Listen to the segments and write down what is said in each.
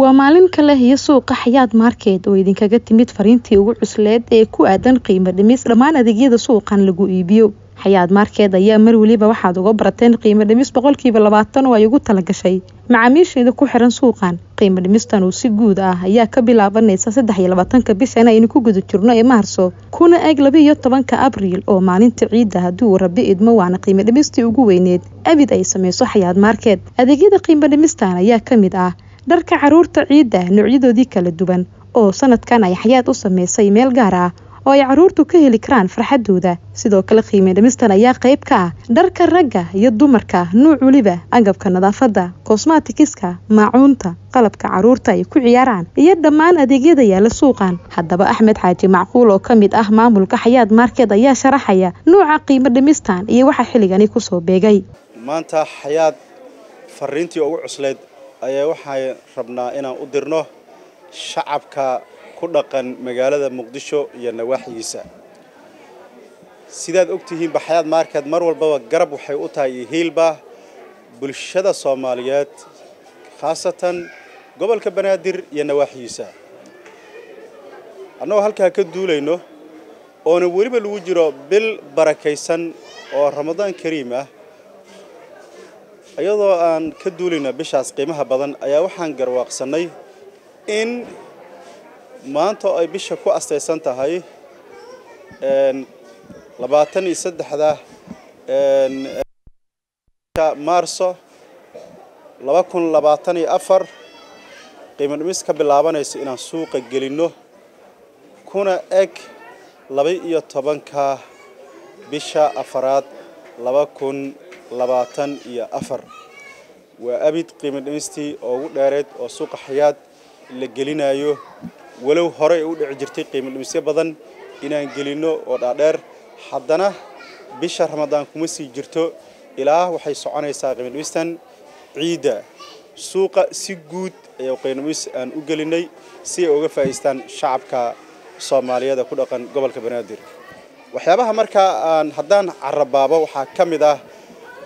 ومالين كله يسوق حياد ماركت ويدين كجت ميت فرنتي وعسلات كوعدن قيمة دميس لما أنا دقيقة سوقا لجوي بيو حياد ماركت يا مرولي بواحد وجبرتين قيمة دميس بقول كيف لبعتن ويجود تلقى شيء مع ميش إذا كوحرن سوقا قيمة دميس تنوسي جود يا كبيلا بنيس سد حيلا بتن كبيس أنا ينكو جود ترنا مهرسو كون أغلبية طبعا كأبريل أو مالين تعيد هدو ربي إدمو عن قيمة دميس تيجوينيد أبيد أي سمي صح حياد ماركت أدقيقة قيمة دميس تنا يا كميد dharka caruurta ciida nuucyadoodii kala duwan oo sanadkan ay xayaat u sameysay meel gaar ah oo ay caruurtu ka heli karaan farxadooda sidoo kale qiimaha dhamistan ayaa qayb ka ah dharka ragga iyo dumarka nuuc waliba agabka nadaafada cosmeticska maacuunta qalabka caruurta ay ku ciyaaraan iyo dhammaan adeegyada yaala suuqan haddaba Axmed Xaaji Macquul oo kamid ah maamulka xayaat market ayaa sharaxaya nuuca qiimaha dhamistan iyo waxa xilligani ku soo beegay maanta xayaat farintii ugu cusleed ayaa waxaan rabnaa inaan u dirno shacabka ku dhaqan magaalada Muqdisho iyo nawaaxiisa sidaad ogtihiin Xayaat Market mar walba garab waxay u tahay hilba bulshada Soomaaliyeed khaasatan gobolka Banaadir iyo nawaaxiisa anoo halka ka duulayno oo waliba lagu jiro bil barakaysan oo Ramadaan Kariim ah ayadoo aan ka duulina bishaas qiimaha badan ayaa waxaan garwaaqsanay in maanta ay bisha ku astaysan tahay 23 Maarso 2024 qiimo dhimis ka bilaabanaysa inaan suuqa gelino kuna eg 12 bisha afraad 2024 وأبيت قيمة مستي أو دارت أو سوق حياة اللي جلينا يه ولو هراء أود عجرتي قيمة مستي بدن إن جلينه ودار حدنا بشهر رمضان كمسي جرتو إله وحيس عنا ساق من مستن عيدا سوق سجود أو قيمة مس أن أجلني سي أوقف إستان شعب كصوماليا ده كله كان قبل كبنادر وحيابها مركا أن حدنا عربابا وحكم ده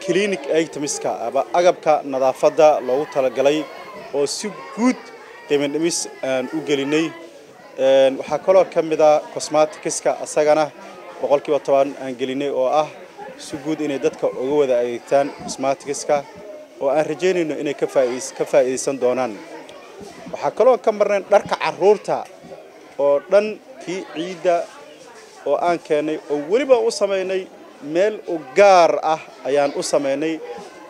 كلينك أي تمسكها، أجابك نظافة لو تلقي أو سب جود قيمة مس أوجليني وحكولها كم إذا قسمات كسكة أسرعنا بقول كي طبعا أنجليني أو سب جود إن دتك أقوى ذا أيتان قسمات كسكة وأنرجين إنه إن كفاء صندوقان وحكولها كم مرة نركع عرورتها ورن في عيدا وأن كاني أولي بوصميني meel oo gaar ah ayaan u sameeynay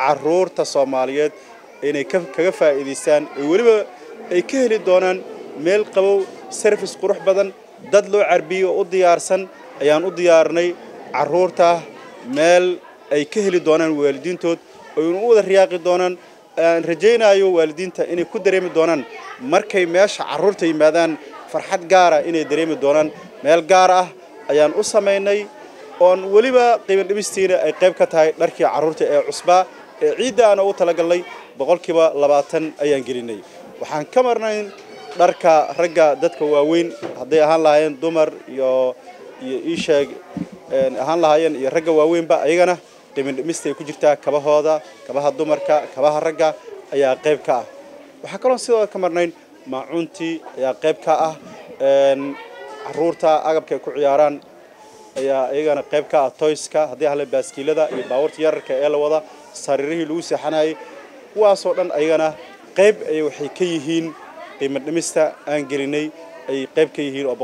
caruurta Soomaaliyeed inay kaga faa'iideystaan waliba ay ka heli doonaan meel qabow service qurux badan dad loo carbiyo oo diyaarsan ayaan u diyaarnay caruurta meel ay ka heli doonaan waalidiintood oo u wada riyaaqi doonaan aan rajaynayo waalidiinta inay ku dareemi doonaan markay meesha caruurta yimaadaan farxad gaar ah inay dareemi doonaan meel gaar ah ayaan u sameeynay oon waliba qiimo dhimistiina ay qayb ka tahay dharkii caruurta ee cusba ee ciidana oo tala galay 20% ayaan gelinay waxaan ka marnay dharka ragga dadka waaweyn haday ahaan lahayn dumar iyo ishaag ahaan lahayn iyo ragga waaweyn ba ayagana qiimo dhimistay ku jirtaa kabahooda kabaha dumarka kabaha ragga ayaa qayb ka ah waxa kale oo sidoo ka marnay maacuntii ayaa qayb ka ah caruurta agabka ku ciyaaraan ayaa ayagana qayb ka ah toyska hadii hal baaskiilada iyo baawarta yararka ee la wada sariirihii lagu saxanay kuwaas oo dhan ayagana qayb ay waxay ka yihiin qiimo dhimista aan gelinay ay qayb ka yihiin oo 20%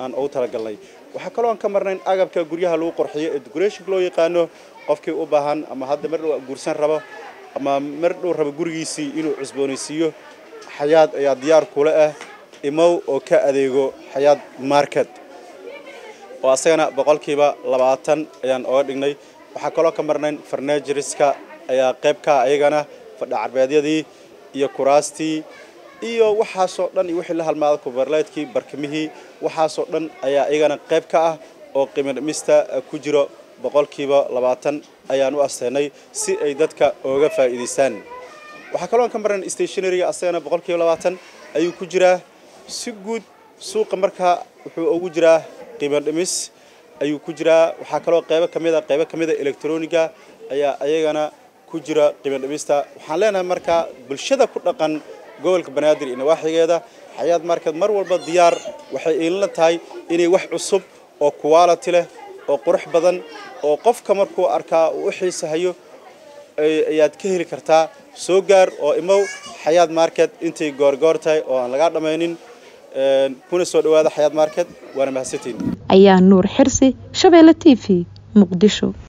aan u tala galnay waxa kale oo aan ka marnay agabka guryaha lagu qurxiyo decoration loo yaqaan qofkii u baahan ama hadda mar guursan rabo ama mar dhow rabo gurigiisa inuu cusboonaysiyo xayaat ayaa diyaar kula ah imow oo ka adeego xayaat market وأسينا بقول كيبا لبعتن يعني أوردني وحكولو كمرنين فرنيجرسكا يا قبكا أيجانا فالعربية دي يا كراستي يا وحاسودن يوحيل هالمال كبرلات كي بركمه وحاسودن يا أيجانا قبكا أو قيمة مستا كجرا بقول كيبا لبعتن يعني وأسينا سي أيدتك أوقف إديسان وحكولو كمرنين استيشنري أسينا بقول كيبا لبعتن أيو كجرا سجود سوق مركها وحوجرا qiimo dhimis ayuu ku jiraa waxa kale oo qayb kamida elektarooniga ayaa ayagana ku jira qiimo dhimista waxaan leenahay marka bulshada ku dhaqan gobolka banaadir ina waaxigeeda xayaat market mar walba diyaar waxay ilaa tahay inay wax cusub oo quality leh oo qurux badan oo qofka markuu arkaa uu xiisayo ayaad ka heli kartaa soo gaar oo imaw xayaat market intii goorgoortay oo aan laga dhamaynin kuna soo dhawaada xayaat market waana mahadsantiin ayaa nuur xirsi shabeelle TV muqdisho.